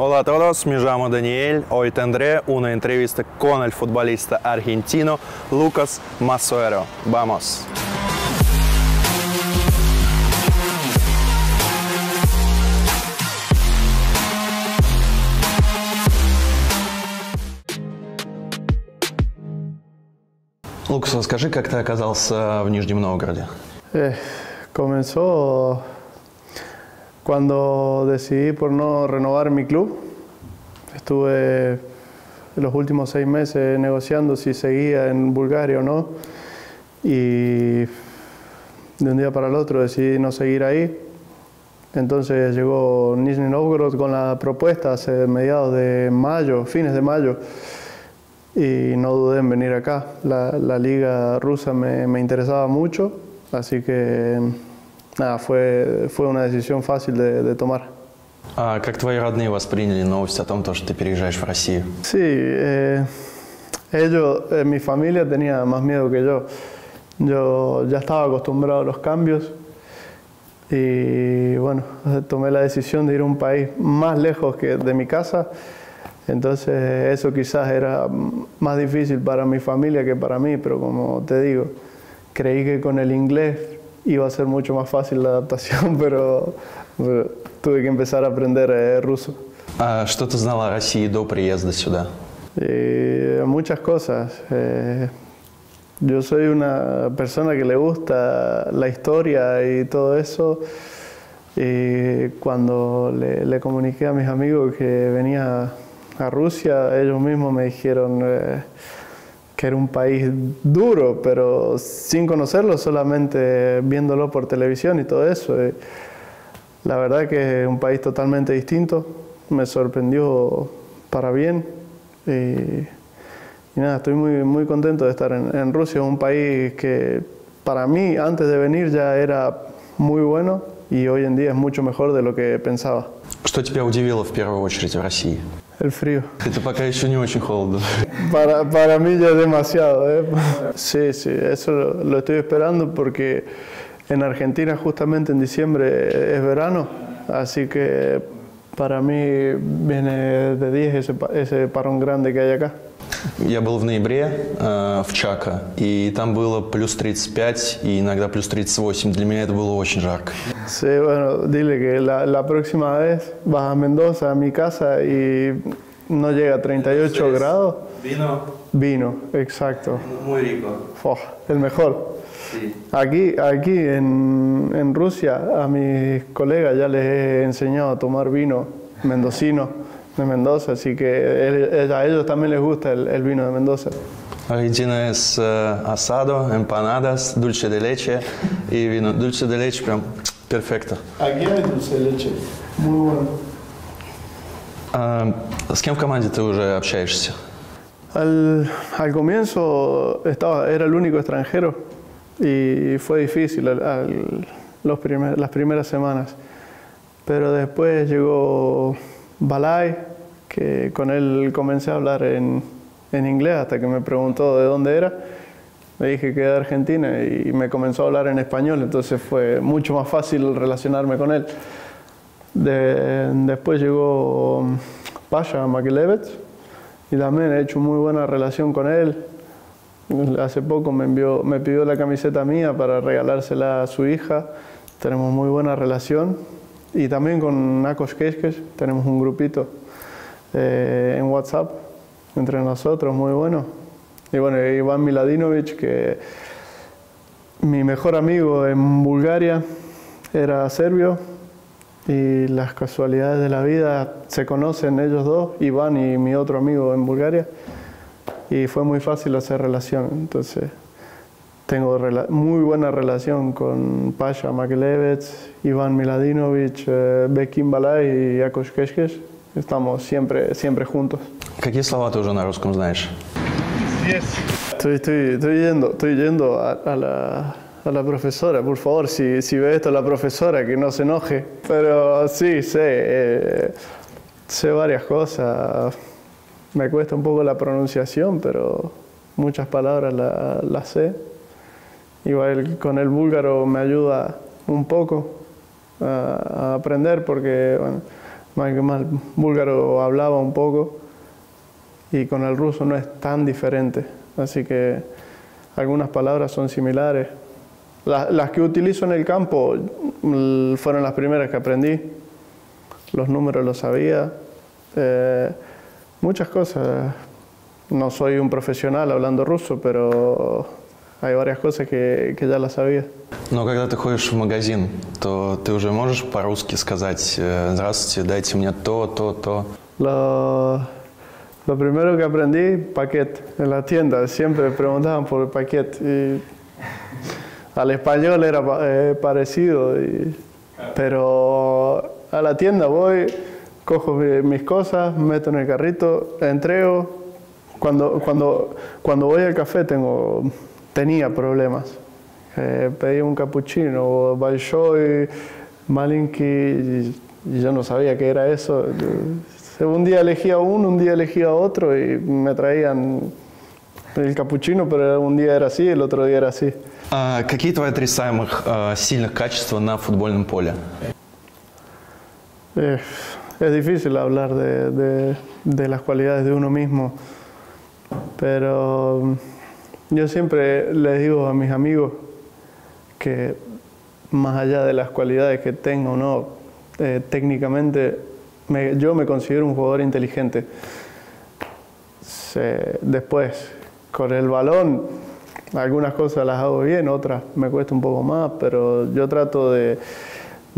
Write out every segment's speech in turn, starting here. Hola a todos, me llamo Daniel. Hoy tendré una entrevista con el futbolista argentino Lucas Masuero. Vamos. Лукас, расскажи, как ты оказался в Нижнем Новгороде? Comenzó cuando decidí por no renovar mi club. Estuve los últimos 6 meses negociando si seguía en Bulgaria o no. Y de un día para el otro decidí no seguir ahí. Entonces llegó Nizhny Novgorod con la propuesta hace mediados de mayo, fines de mayo. Y no dudé en venir acá. La liga rusa me interesaba mucho, así que nada, fue una decisión fácil de tomar. ¿Cómo tus родные восприняли новость о том, что ты переезжаешь в Россию? Sí, mi familia tenía más miedo que yo. Yo ya estaba acostumbrado a los cambios y bueno, tomé la decisión de ir a un país más lejos que de mi casa. Entonces eso quizás era más difícil para mi familia que para mí, pero como te digo, creí que con el inglés iba a ser mucho más fácil la adaptación, pero tuve que empezar a aprender ruso. ¿Qué te знала о России до приезда сюда? Muchas cosas. Yo soy una persona que le gusta la historia y todo eso. Y cuando le comuniqué a mis amigos que venía a Rusia, ellos mismos me dijeron que era un país duro, pero sin conocerlo, solamente viéndolo por televisión y todo eso. Y la verdad que es un país totalmente distinto, me sorprendió para bien. Y nada, estoy muy, muy contento de estar en Rusia, un país que para mí antes de venir ya era muy bueno y hoy en día es mucho mejor de lo que pensaba. ¿Qué te удивило en primera очередь en Rusia? El frío. Это пока еще не очень холодно. Para mí ya es demasiado, ¿eh? Sí, eso lo estoy esperando porque en Argentina justamente en diciembre es verano, así que para mí viene de 10 ese parón grande que hay acá. Я был в ноябре в Чако, и там было плюс 35 и иногда плюс 38. Для меня это было очень жарко. Sí, bueno, dile que la próxima vez vas a Mendoza, a mi casa, y no llega a 38 grados. ¿Vino? Vino, exacto. Muy rico. Oh, el mejor. Sí. Aquí en Rusia, a mis colegas ya les he enseñado a tomar vino mendocino de Mendoza, así que a ellos también les gusta el vino de Mendoza. Argentina es asado, empanadas, dulce de leche y vino. Dulce de leche, прям perfecto. Aquí hay dulce de leche, muy bueno. ¿С кем в команде ты уже общаешься? Al comienzo era el único extranjero y fue difícil las primeras semanas, pero después llegó Balay, que con él comencé a hablar en inglés hasta que me preguntó de dónde era. Le dije que era de Argentina y me comenzó a hablar en español, entonces fue mucho más fácil relacionarme con él. Después llegó Pasha Maklevets y también he hecho muy buena relación con él. Hace poco me pidió la camiseta mía para regalársela a su hija. Tenemos muy buena relación. Y también con Akos Keskes tenemos un grupito en WhatsApp entre nosotros, muy bueno. Y bueno, Iván Miladinovic, que mi mejor amigo en Bulgaria, era serbio. Y las casualidades de la vida se conocen ellos dos, Iván y mi otro amigo en Bulgaria. Y fue muy fácil hacer relación. Entonces tengo muy buena relación con Pasha Maklevets, Iván Miladinovic, Bekim Balay y Akos Keskes. Estamos siempre juntos. ¿Qué palabras tú ya en ruso sabes? Estoy yendo a la profesora. Por favor, si ve esto la profesora, que no se enoje. Pero sí, sé varias cosas. Me cuesta un poco la pronunciación, pero muchas palabras las sé. Igual con el búlgaro me ayuda un poco a aprender porque bueno, más el búlgaro hablaba un poco y con el ruso no es tan diferente. Así que algunas palabras son similares. Las que utilizo en el campo fueron las primeras que aprendí. Los números los sabía. Muchas cosas. No soy un profesional hablando ruso, pero hay varias cosas que ya las sabía. Но когда ты ходишь в магазин, то ты уже можешь по-русски сказать: «Здравствуйте, дайте мне то, то, то». Lo primero que aprendí, paquete. En la tienda siempre preguntaban por el paquete. Al español era parecido, pero a la tienda voy, cojo mis cosas, meto en el carrito, entrego. Cuando voy al café tenía problemas. Pedí un cappuccino, Bolshoi, Malinki, y yo no sabía qué era eso. Un día elegía uno, un día elegía otro y me traían el cappuccino, pero un día era así, el otro día era así. ¿Какие твои три самых сильных качества на футбольном поле? Es difícil hablar de las cualidades de uno mismo, pero yo siempre les digo a mis amigos que más allá de las cualidades que tengo o no, técnicamente yo me considero un jugador inteligente. Después, con el balón, algunas cosas las hago bien, otras me cuesta un poco más, pero yo trato de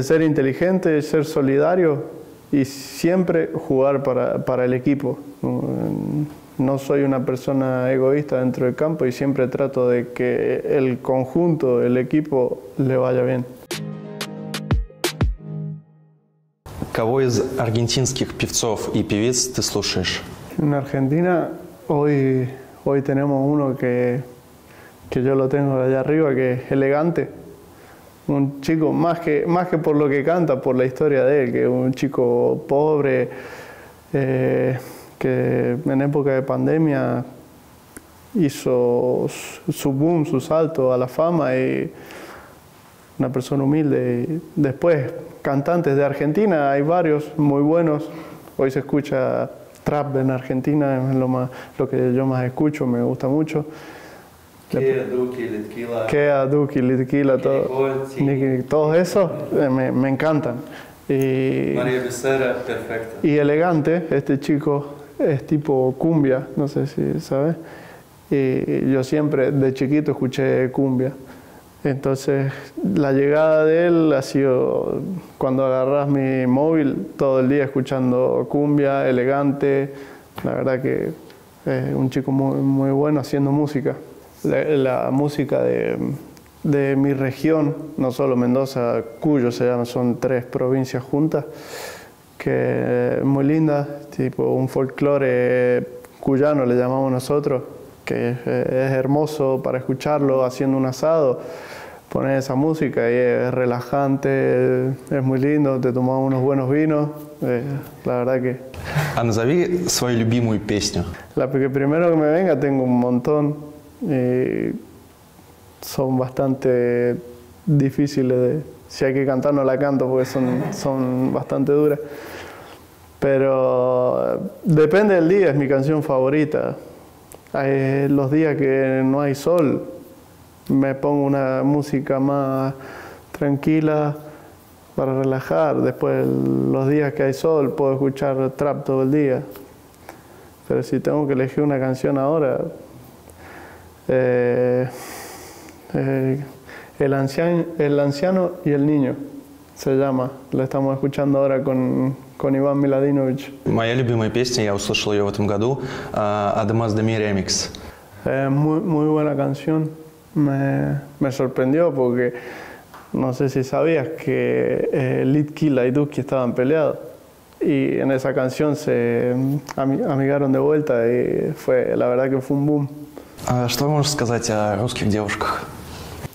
ser inteligente, de ser solidario y siempre jugar para el equipo. No soy una persona egoísta dentro del campo y siempre trato de que el conjunto, el equipo, le vaya bien. ¿Кого из аргентинских певцов и певиц ты слушаешь? En Argentina hoy tenemos uno que yo lo tengo allá arriba, que es L-Gante. Un chico, más que por lo que canta, por la historia de él, que un chico pobre, que en época de pandemia hizo su boom, su salto a la fama, y una persona humilde. Y después, cantantes de Argentina, hay varios muy buenos. Hoy se escucha trap en Argentina, es lo que yo más escucho, me gusta mucho. Kea, Duki, Litkila. Kea, Duki, Litkila, todo eso me encantan. Y María Becerra, perfecta. Y L-Gante, este chico es tipo cumbia, no sé si sabes. Y yo siempre de chiquito escuché cumbia. Entonces la llegada de él ha sido cuando agarras mi móvil todo el día escuchando cumbia, L-Gante. La verdad que es un chico muy, muy bueno haciendo música. La música de mi región, no solo Mendoza, Cuyo se llama, son tres provincias juntas, que es muy linda, tipo un folclore cuyano le llamamos nosotros, que es hermoso para escucharlo haciendo un asado, poner esa música y es relajante, es muy lindo, te tomas unos buenos vinos, la verdad que... Назови свою любимую песню. La que primero que me venga, tengo un montón. Son bastante difíciles si hay que cantar no la canto porque son bastante duras, pero depende del día, es mi canción favorita. Hay los días que no hay sol, me pongo una música más tranquila para relajar. Después, los días que hay sol, puedo escuchar trap todo el día, pero si tengo que elegir una canción ahora, el anciano y el niño se llama. La estamos escuchando ahora con Iván Miladinovic. Моя любимая песня, я услышал ее в этом году, «Además de mi remix». Muy buena canción. Me sorprendió porque no sé si sabías que Litkila y Duki estaban peleados. Y en esa canción se amigaron de vuelta y la verdad que fue un boom. ¿Qué можешь сказать о русских девушках?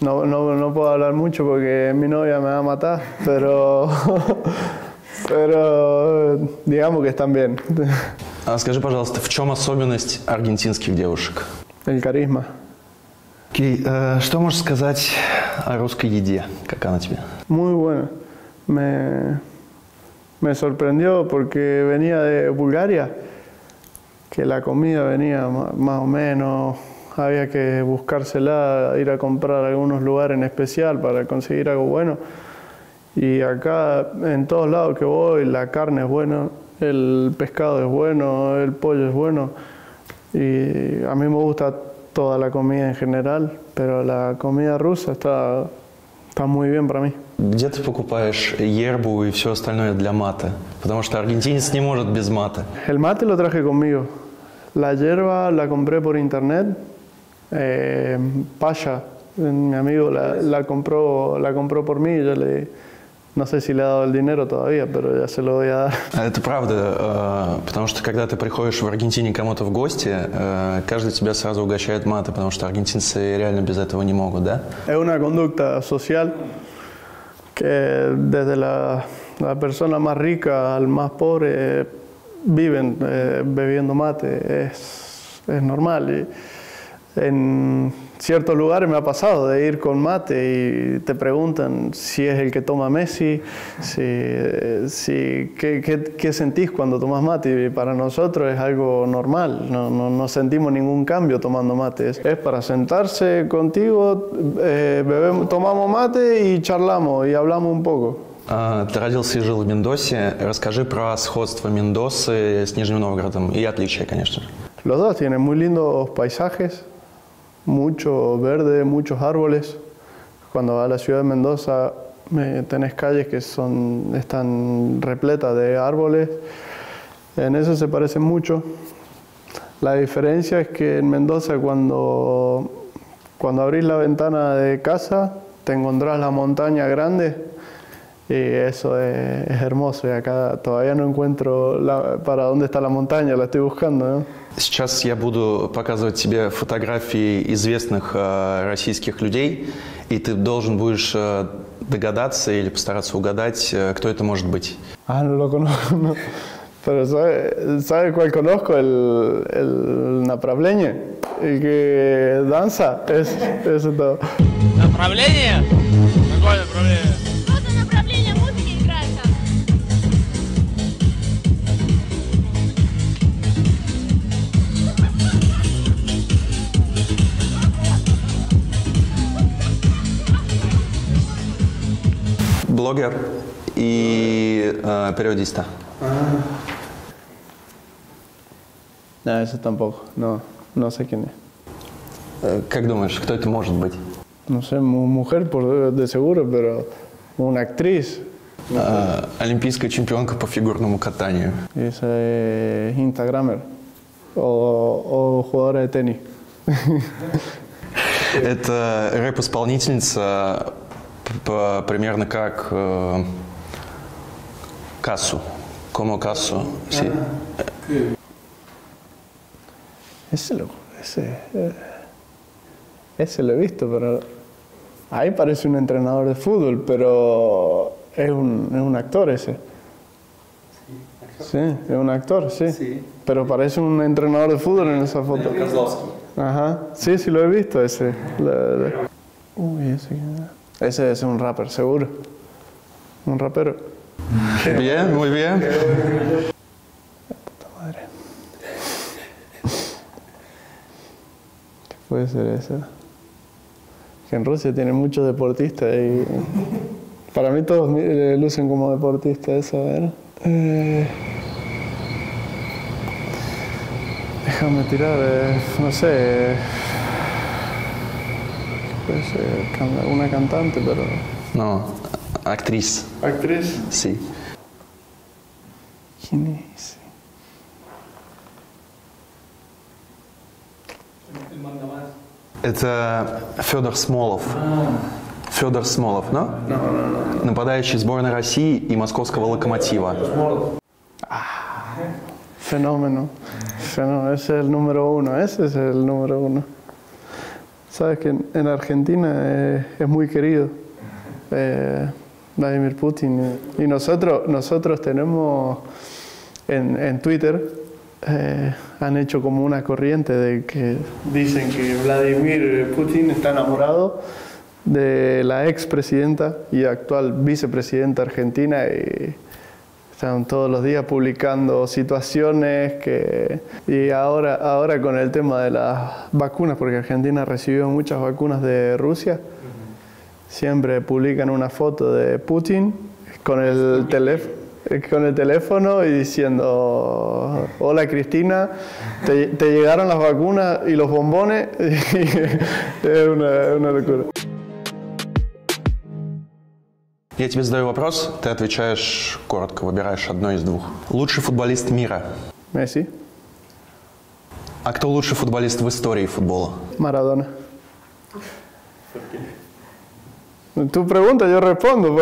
No puedo hablar mucho porque mi novia me va a matar, pero digamos que están bien. Скажи, пожалуйста, в чем особенность аргентинских девушек? El carisma. Что можешь сказать о русской еде? Как она тебе? Muy buena. Me sorprendió porque venía de Bulgaria, que la comida venía más o menos, había que buscársela, ir a comprar a algunos lugares en especial para conseguir algo bueno. Y acá, en todos lados que voy, la carne es buena, el pescado es bueno, el pollo es bueno. Y a mí me gusta toda la comida en general, pero la comida rusa está muy bien para mí. Где ты покупаешь yerbu y все остальное для мата? Потому что аргентинец не может без мата. El mate lo traje conmigo. La yerba la compré por internet. Pasha, mi amigo, la compró por mí. Yo le, no sé si le he dado el dinero todavía, pero ya se lo voy a dar. Это правда, потому что когда ты приходишь в Аргентине кому-то в гости, каждый тебя сразу угощает маты, потому что аргентинцы реально без этого не могут, да? Es una conducta social que desde la persona más rica al más pobre viven bebiendo mate, es normal. Y en ciertos lugares me ha pasado de ir con mate y te preguntan si es el que toma Messi, ¿qué sentís cuando tomás mate? Y para nosotros es algo normal, no sentimos ningún cambio tomando mate. Es para sentarse contigo, tomamos mate y charlamos y hablamos un poco. Ты родился и жил в Мендосе. Расскажи про сходство Мендосы с Нижним Новгородом и отличия, конечно. Los dos tienen muy lindos paisajes. Mucho verde, muchos árboles. Cuando vas a la ciudad de Mendoza tenés calles que están repletas de árboles. En eso se parecen mucho. La diferencia es que en Mendoza cuando abrís la ventana de casa te encontrás la montaña grande y eso es hermoso. Y acá todavía no encuentro para dónde está la montaña, la estoy buscando, ¿no? Сейчас я буду показывать тебе фотографии известных российских людей, и ты должен будешь догадаться или постараться угадать, кто это может быть. Ah, no lo conozco, no. Pero ¿sabe cuál conozco? El направление, el que danza, eso todo. Направление? Какое направление? Кто-то направление музыки играет там. Блогер y periodista. No, eso tampoco. No sé quién es. ¿Как думаешь, кто это может быть? No sé, mujer por de seguro, pero una actriz. Олимпийская чемпионка по фигурному катанию. Es instagramer o jugadora de tenis. Это рэп-исполнительница. Примерно как Кассу. Como Кассу. Sí. Ese lo he visto, pero ahí parece un entrenador de fútbol, pero es un actor ese. Sí, es un actor, sí. Pero parece un entrenador de fútbol en esa foto. Ajá, sí, lo he visto ese. Uy, ese Ese es un rapper, seguro. Un rapero. Bien, muy bien. Puta madre. ¿Qué puede ser eso? Que en Rusia tienen muchos deportistas y para mí todos lucen como deportistas, eso, a ver. Déjame tirar, no sé. Pues, una cantante, pero... No, actriz. ¿Actriz? Sí. ¿Quién es? Это Федор Смолов. Федор Смолов, да? Нападающий сборной России и московского «Локомотива». Fenómeno. Ese es el número uno, ese es el número uno. Sabes que en Argentina es muy querido Vladimir Putin. Y nosotros tenemos en Twitter, han hecho como una corriente de que dicen que Vladimir Putin está enamorado de la expresidenta y actual vicepresidenta argentina. Y Están todos los días publicando situaciones que... Y ahora con el tema de las vacunas, porque Argentina recibió muchas vacunas de Rusia, siempre publican una foto de Putin con el teléfono y diciendo: hola Cristina, te llegaron las vacunas y los bombones. Es una locura. Я тебе задаю вопрос, ты отвечаешь коротко, выбираешь одно из двух. Лучший футболист мира? Месси. А кто лучший футболист в истории футбола? Maradona. Tú preguntas, yo respondo.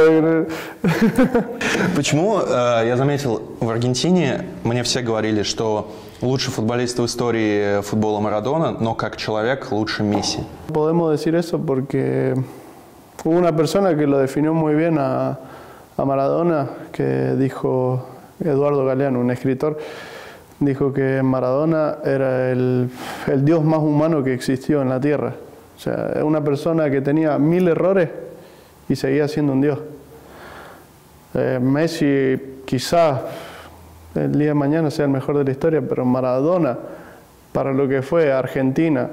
Почему, я заметил, в Аргентине мне все говорили, что лучший футболист в истории футбола Марадона, но как человек лучше Месси. Podemos decir eso porque hubo una persona que lo definió muy bien a Maradona, que dijo, Eduardo Galeano, un escritor, dijo que Maradona era el dios más humano que existió en la tierra. O sea, es una persona que tenía 1000 errores y seguía siendo un dios. Messi quizás el día de mañana sea el mejor de la historia, pero Maradona, para lo que fue Argentina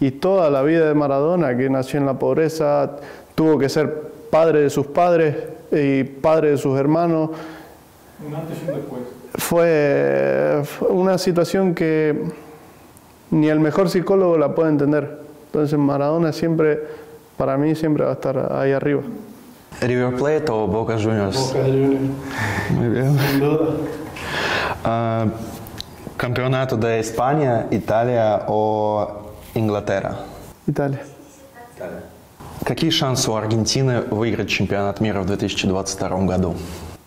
y toda la vida de Maradona, que nació en la pobreza, tuvo que ser padre de sus padres y padre de sus hermanos. Un antes y un después. Fue una situación que ni el mejor psicólogo la puede entender. Entonces Maradona siempre, para mí, siempre va a estar ahí arriba. ¿River Plate o Boca Juniors? Boca Juniors. Muy bien. Sin duda. Campeonato de España, Italia o Inglaterra? Italia. Italia. ¿Какие шансы у Аргентины выиграть чемпионат мира в 2022 году?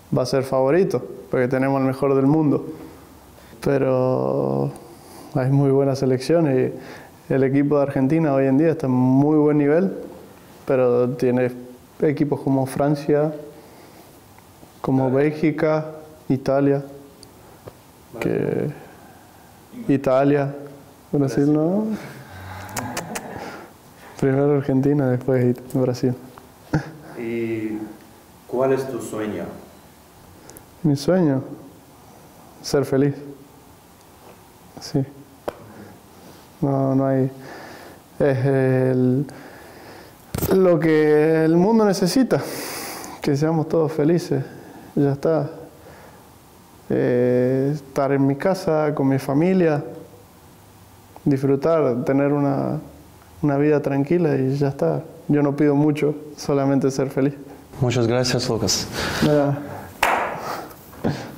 Va a ser favorito, porque tenemos el mejor del mundo. Pero hay muy buenas selecciones y el equipo de Argentina hoy en día está en muy buen nivel, pero tiene equipos como Francia, como Bélgica, Italia, Brasil, ¿no? Primero Argentina, después Brasil. ¿Y cuál es tu sueño? Mi sueño, ser feliz. Sí. No hay. Es lo que el mundo necesita, que seamos todos felices. Ya está. Estar en mi casa, con mi familia, disfrutar, tener una vida tranquila y ya está. Yo no pido mucho, solamente ser feliz. Muchas gracias, Lucas.